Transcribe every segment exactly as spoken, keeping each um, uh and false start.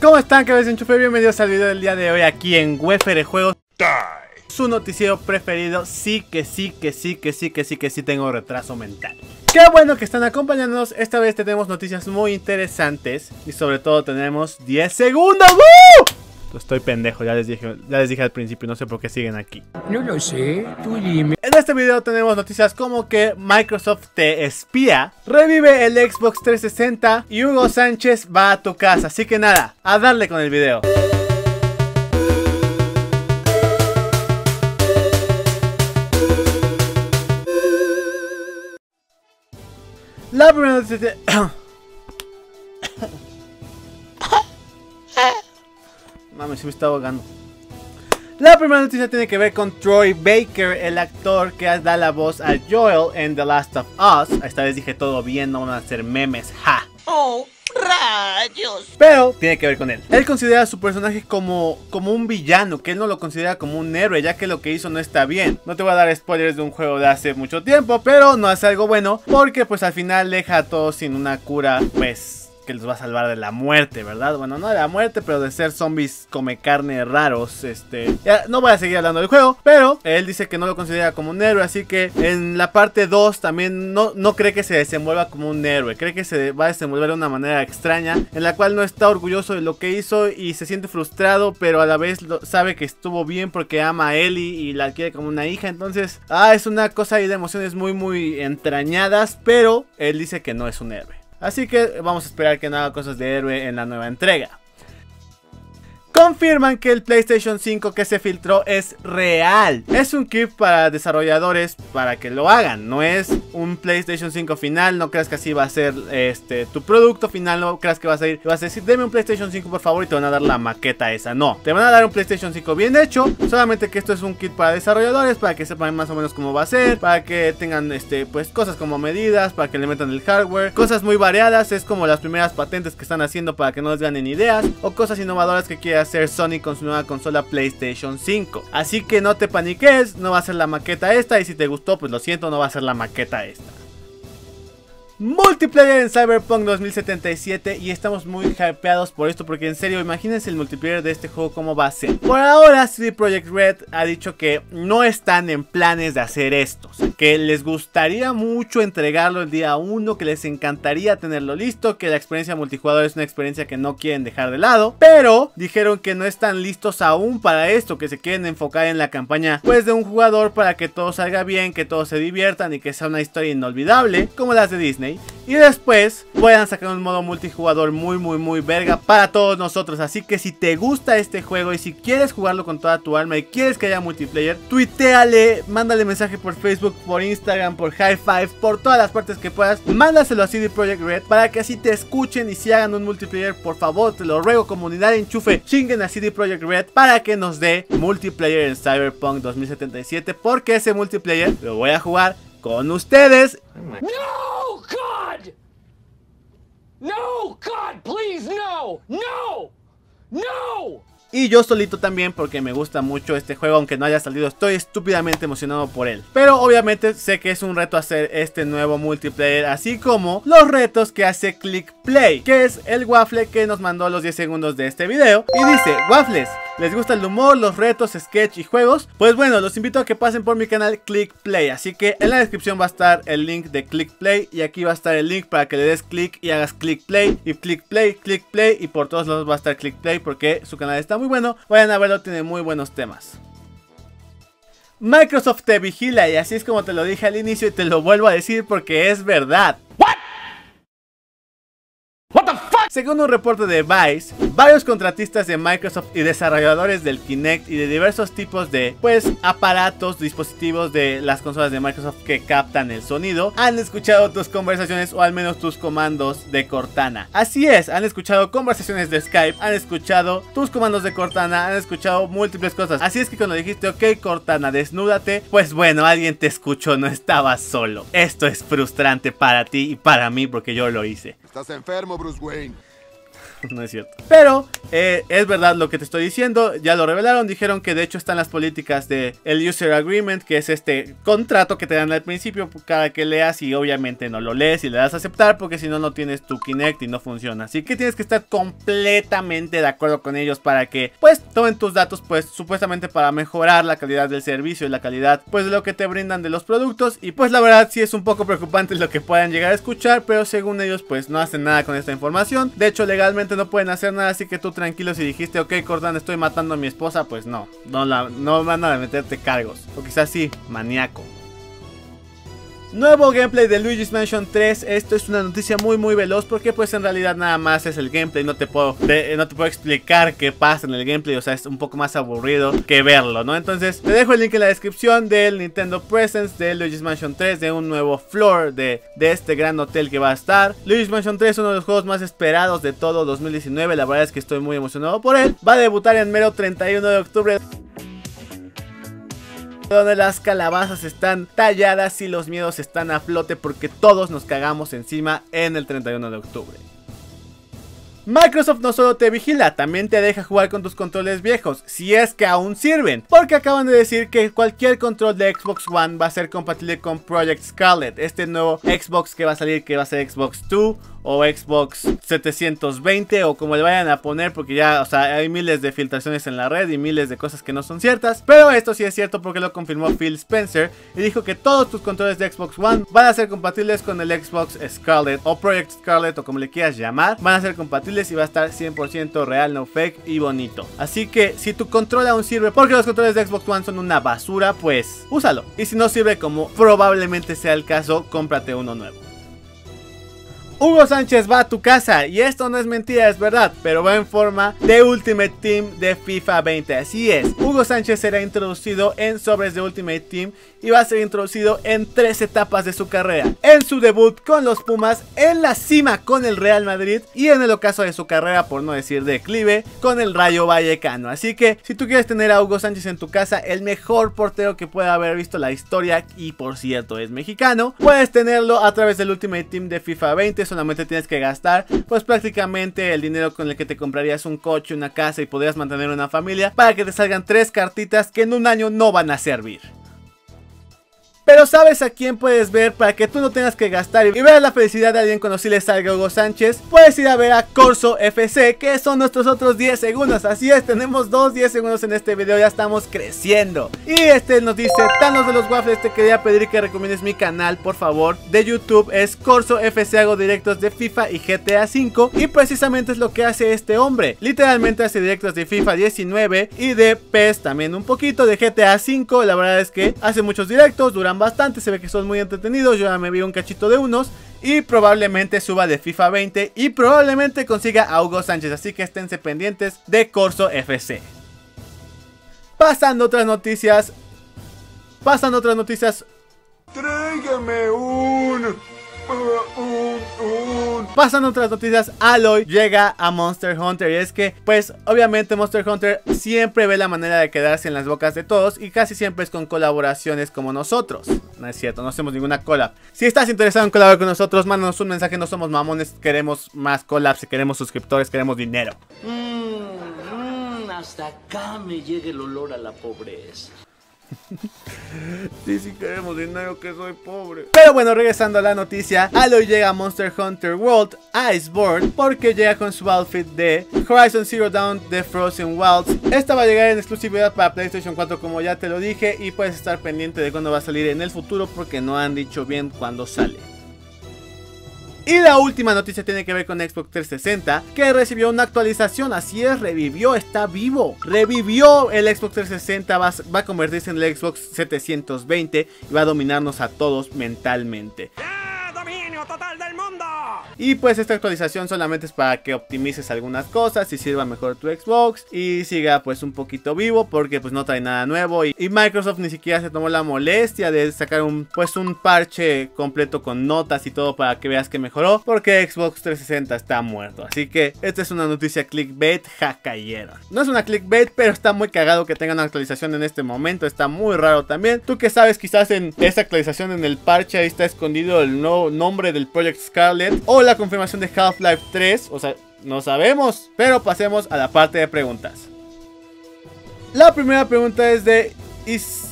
¿Cómo están, que les enchufe? Bienvenidos al video del día de hoy aquí en Wefere Juegos. Su noticiero preferido. Sí que sí, que sí, que sí, que sí, que sí tengo retraso mental. Qué bueno que están acompañándonos. Esta vez tenemos noticias muy interesantes y sobre todo tenemos diez segundos. ¡Woo! Estoy pendejo, ya les dije, ya les dije al principio, no sé por qué siguen aquí. No lo sé, tú dime. En este video tenemos noticias como que Microsoft te espía, revive el Xbox trescientos sesenta y Hugo Sánchez va a tu casa. Así que nada, a darle con el video. La primera noticia... Mami, se me está ahogando. La primera noticia tiene que ver con Troy Baker, el actor que da la voz a Joel en The Last of Us. Esta vez dije todo bien, no van a hacer memes, ja. Oh, rayos. Pero tiene que ver con él. Él considera a su personaje como, como un villano, que él no lo considera como un héroe, ya que lo que hizo no está bien. No te voy a dar spoilers de un juego de hace mucho tiempo, pero no hace algo bueno, porque pues al final deja a todos sin una cura, pues... que los va a salvar de la muerte, ¿verdad? Bueno, no de la muerte, pero de ser zombies come carne raros, este... Ya, no voy a seguir hablando del juego, pero él dice que no lo considera como un héroe, así que en la parte dos también no, no cree que se desenvuelva como un héroe, cree que se va a desenvolver de una manera extraña, en la cual no está orgulloso de lo que hizo y se siente frustrado, pero a la vez lo, sabe que estuvo bien porque ama a Ellie y la quiere como una hija, entonces... Ah, es una cosa ahí de emociones muy, muy entrañadas, pero él dice que no es un héroe. Así que vamos a esperar que no haga cosas de héroe en la nueva entrega. Confirman que el PlayStation cinco que se filtró es real. Es un kit para desarrolladores para que lo hagan. No es un PlayStation cinco final. No creas que así va a ser este, tu producto final. No creas que vas a ir. Vas a decir, deme un PlayStation cinco por favor y te van a dar la maqueta esa. No, te van a dar un PlayStation cinco bien hecho. Solamente que esto es un kit para desarrolladores, para que sepan más o menos cómo va a ser, para que tengan este, pues, cosas como medidas, para que le metan el hardware. Cosas muy variadas. Es como las primeras patentes que están haciendo para que no les ganen ideas. O cosas innovadoras que quieran hacer Sony con su nueva consola PlayStation cinco. Así que no te paniques, no va a ser la maqueta esta y si te gustó, pues lo siento, no va a ser la maqueta esta. Multiplayer en Cyberpunk dos mil setenta y siete y estamos muy hypeados por esto porque en serio, imagínense el multiplayer de este juego cómo va a ser. Por ahora C D Projekt Red ha dicho que no están en planes de hacer esto, o sea, que les gustaría mucho entregarlo el día uno, que les encantaría tenerlo listo, que la experiencia multijugador es una experiencia que no quieren dejar de lado, pero dijeron que no están listos aún para esto, que se quieren enfocar en la campaña pues de un jugador para que todo salga bien, que todos se diviertan y que sea una historia inolvidable como las de Disney. Y después puedan sacar un modo multijugador muy muy muy verga para todos nosotros. Así que si te gusta este juego y si quieres jugarlo con toda tu alma y quieres que haya multiplayer, tuiteale, mándale mensaje por Facebook, por Instagram, por High Five, por todas las partes que puedas. Mándaselo a C D Projekt Red para que así te escuchen y si hagan un multiplayer, por favor, te lo ruego, comunidad enchufe, chinguen a C D Projekt Red para que nos dé multiplayer en Cyberpunk dos mil setenta y siete, porque ese multiplayer lo voy a jugar con ustedes. No, God. No, God, please, no. No. No. Y yo solito también porque me gusta mucho este juego, aunque no haya salido, estoy estúpidamente emocionado por él. Pero obviamente sé que es un reto hacer este nuevo multiplayer, así como los retos que hace Click Play, que es el waffle que nos mandó los diez segundos de este video. Y dice, waffles, ¿les gusta el humor, los retos, sketch y juegos? Pues bueno, los invito a que pasen por mi canal Click Play, así que en la descripción va a estar el link de Click Play y aquí va a estar el link para que le des click y hagas Click Play y Click Play, Click Play y por todos lados va a estar Click Play porque su canal está muy bueno, vayan a verlo, tiene muy buenos temas. Microsoft te vigila y así es como te lo dije al inicio y te lo vuelvo a decir porque es verdad. Según un reporte de Vice, varios contratistas de Microsoft y desarrolladores del Kinect y de diversos tipos de, pues, aparatos, dispositivos de las consolas de Microsoft que captan el sonido, han escuchado tus conversaciones o al menos tus comandos de Cortana. Así es, han escuchado conversaciones de Skype, han escuchado tus comandos de Cortana, han escuchado múltiples cosas. Así es que cuando dijiste, ok Cortana, desnúdate, pues bueno, alguien te escuchó, no estabas solo. Esto es frustrante para ti y para mí porque yo lo hice. Estás enfermo, Bruce Wayne. No es cierto. Pero eh, es verdad lo que te estoy diciendo. Ya lo revelaron. Dijeron que de hecho están las políticas de el User Agreement, que es este contrato que te dan al principio cada que leas, y obviamente no lo lees y le das a aceptar, porque si no, no tienes tu Kinect y no funciona. Así que tienes que estar completamente de acuerdo con ellos para que pues tomen tus datos, pues supuestamente para mejorar la calidad del servicio y la calidad pues de lo que te brindan de los productos. Y pues la verdad sí es un poco preocupante lo que puedan llegar a escuchar, pero según ellos pues no hacen nada con esta información. De hecho legalmente no pueden hacer nada, así que tú tranquilo si dijiste ok Cortana, estoy matando a mi esposa, pues no, no, la, no van a meterte cargos, o quizás sí, maníaco. Nuevo gameplay de Luigi's Mansion tres. Esto es una noticia muy muy veloz, porque pues en realidad nada más es el gameplay. No te puedo, de, no te puedo explicar qué pasa en el gameplay, o sea es un poco más aburrido que verlo, ¿no? Entonces te dejo el link en la descripción del Nintendo Presents de Luigi's Mansion tres, de un nuevo floor de, de este gran hotel que va a estar. Luigi's Mansion tres es uno de los juegos más esperados de todo dos mil diecinueve, la verdad es que estoy muy emocionado por él. Va a debutar en mero treinta y uno de octubre, donde las calabazas están talladas y los miedos están a flote, porque todos nos cagamos encima en el treinta y uno de octubre. Microsoft no solo te vigila, también te deja jugar con tus controles viejos, si es que aún sirven, porque acaban de decir que cualquier control de Xbox One va a ser compatible con Project Scarlet, este nuevo Xbox que va a salir, que va a ser Xbox dos o Xbox setecientos veinte o como le vayan a poner, porque ya, o sea, hay miles de filtraciones en la red y miles de cosas que no son ciertas, pero esto sí es cierto porque lo confirmó Phil Spencer y dijo que todos tus controles de Xbox One van a ser compatibles con el Xbox Scarlet o Project Scarlet o como le quieras llamar, van a ser compatibles y va a estar cien por ciento real, no fake y bonito. Así que si tu control aún sirve, porque los controles de Xbox One son una basura, pues úsalo, y si no sirve, como probablemente sea el caso, cómprate uno nuevo. Hugo Sánchez va a tu casa, y esto no es mentira, es verdad, pero va en forma de Ultimate Team de FIFA veinte, así es. Hugo Sánchez será introducido en sobres de Ultimate Team y va a ser introducido en tres etapas de su carrera: en su debut con los Pumas, en la cima con el Real Madrid y en el ocaso de su carrera, por no decir declive, con el Rayo Vallecano. Así que si tú quieres tener a Hugo Sánchez en tu casa, el mejor portero que pueda haber visto la historia, y por cierto es mexicano, puedes tenerlo a través del Ultimate Team de FIFA veinte. Solamente tienes que gastar pues prácticamente el dinero con el que te comprarías un coche, una casa y podrías mantener una familia, para que te salgan tres cartitas que en un año no van a servir. Pero ¿sabes a quién puedes ver para que tú no tengas que gastar y veas la felicidad de alguien cuando sí le salga Hugo Sánchez? Puedes ir a ver a Corso F C, que son nuestros otros diez segundos. Así es, tenemos dos diez segundos en este video, ya estamos creciendo. Y este nos dice: Thanos de los Waffles, te quería pedir que recomiendes mi canal, por favor, de YouTube. Es Corso F C, hago directos de FIFA y G T A cinco, y precisamente es lo que hace este hombre. Literalmente hace directos de FIFA diecinueve y de P E S también un poquito, de G T A cinco. La verdad es que hace muchos directos, duran bastante, se ve que son muy entretenidos, yo ya me vi un cachito de unos, y probablemente suba de FIFA veinte y probablemente consiga a Hugo Sánchez, así que esténse pendientes de Corso F C. Pasando otras noticias, pasando otras noticias, tráigame un... Uh, uh, uh. Pasando otras noticias, Aloy llega a Monster Hunter, y es que pues obviamente Monster Hunter siempre ve la manera de quedarse en las bocas de todos, y casi siempre es con colaboraciones como nosotros. No es cierto, no hacemos ninguna collab. Si estás interesado en colaborar con nosotros, mándanos un mensaje, no somos mamones, queremos más collabs, queremos suscriptores, queremos dinero. mm, mm, Hasta acá me llega el olor a la pobreza. Sí, sí queremos dinero, que soy pobre. Pero bueno, regresando a la noticia, Aloy llega a Monster Hunter World Iceborne, porque llega con su outfit de Horizon Zero Dawn de Frozen Wilds. Esta va a llegar en exclusividad para PlayStation cuatro, como ya te lo dije, y puedes estar pendiente de cuándo va a salir en el futuro, porque no han dicho bien cuándo sale. Y la última noticia tiene que ver con Xbox trescientos sesenta, que recibió una actualización, así es, revivió, está vivo. Revivió el Xbox trescientos sesenta, va, va a convertirse en el Xbox setecientos veinte y va a dominarnos a todos mentalmente. ¡Ah, dominio total del mundo! Y pues esta actualización solamente es para que optimices algunas cosas y sirva mejor tu Xbox y siga pues un poquito vivo, porque pues no trae nada nuevo, y, y Microsoft ni siquiera se tomó la molestia de sacar un pues un parche completo con notas y todo para que veas que mejoró, porque Xbox trescientos sesenta está muerto. Así que esta es una noticia clickbait, hackearon. No es una clickbait, pero está muy cagado que tengan una actualización en este momento, está muy raro también. Tú que sabes, quizás en esta actualización, en el parche, ahí está escondido el nuevo nombre del Project Scarlet, o la confirmación de Half-Life tres, o sea, No sabemos, pero pasemos a la parte de preguntas. La primera pregunta es de Is...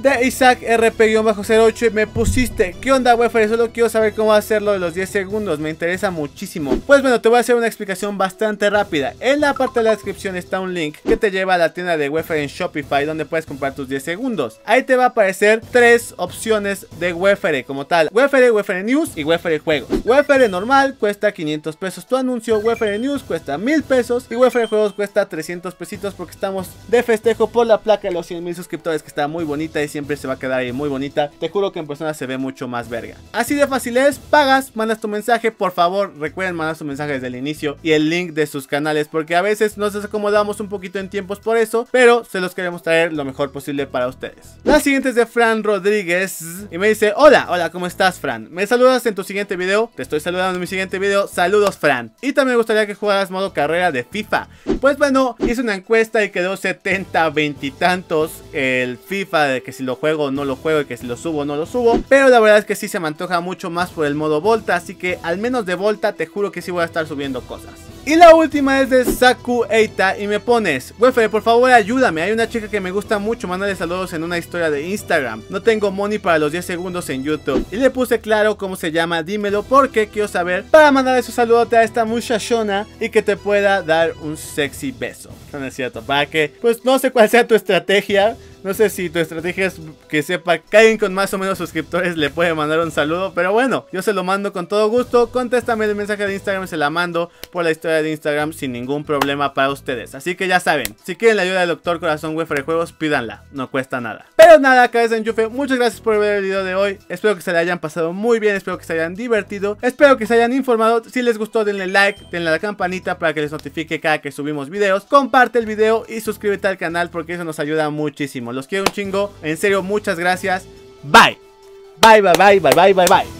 de Isaac R P cero ocho. Me pusiste: ¿qué onda, Wefere? Solo quiero saber cómo hacerlo de los diez segundos, me interesa muchísimo. Pues bueno, te voy a hacer una explicación bastante rápida. En la parte de la descripción está un link que te lleva a la tienda de Wefere en Shopify, donde puedes comprar tus diez segundos. Ahí te va a aparecer tres opciones de Wefere como tal: Wefere, Wefere News y Wefere Juegos. Wefere normal cuesta quinientos pesos tu anuncio, Wefere News cuesta mil pesos y Wefere Juegos cuesta trescientos pesitos, porque estamos de festejo por la placa de los cien mil suscriptores, que está muy bonita y siempre se va a quedar ahí muy bonita. Te juro que en persona se ve mucho más verga. Así de fácil es. Pagas, mandas tu mensaje. Por favor, recuerden mandar su mensaje desde el inicio y el link de sus canales, porque a veces nos desacomodamos un poquito en tiempos por eso, pero se los queremos traer lo mejor posible para ustedes. La siguiente es de Fran Rodríguez y me dice: hola, hola, ¿cómo estás, Fran? ¿Me saludas en tu siguiente video? Te estoy saludando en mi siguiente video. Saludos, Fran. Y también me gustaría que jugaras modo carrera de FIFA. Pues bueno, hice una encuesta y quedó setenta, veinte y tantos el FIFA, de que si lo juego o no lo juego y que si lo subo o no lo subo, pero la verdad es que sí se me antoja mucho más por el modo Volta, así que al menos de Volta te juro que sí voy a estar subiendo cosas. Y la última es de Saku Eita y me pones: Wefere, por favor ayúdame, hay una chica que me gusta mucho, mándale saludos en una historia de Instagram, no tengo money para los diez segundos en YouTube. Y le puse claro cómo se llama, dímelo porque quiero saber para mandarle su saludote a esta muchachona y que te pueda dar un sexy beso. No es cierto, para que, pues no sé cuál sea tu estrategia. No sé si tu estrategia es que sepa que alguien con más o menos suscriptores le puede mandar un saludo, pero bueno, yo se lo mando con todo gusto. Contéstame el mensaje de Instagram, se la mando por la historia de Instagram sin ningún problema para ustedes. Así que ya saben, si quieren la ayuda del Doctor Corazón Wefere Juegos, pídanla, no cuesta nada. Pero nada, cabeza en Yufe, muchas gracias por ver el video de hoy. Espero que se le hayan pasado muy bien, espero que se hayan divertido, espero que se hayan informado. Si les gustó, denle like, denle a la campanita para que les notifique cada que subimos videos. Comparte el video y suscríbete al canal porque eso nos ayuda muchísimo. Los quiero un chingo, en serio, muchas gracias. Bye. Bye, bye, bye, bye, bye, bye, bye.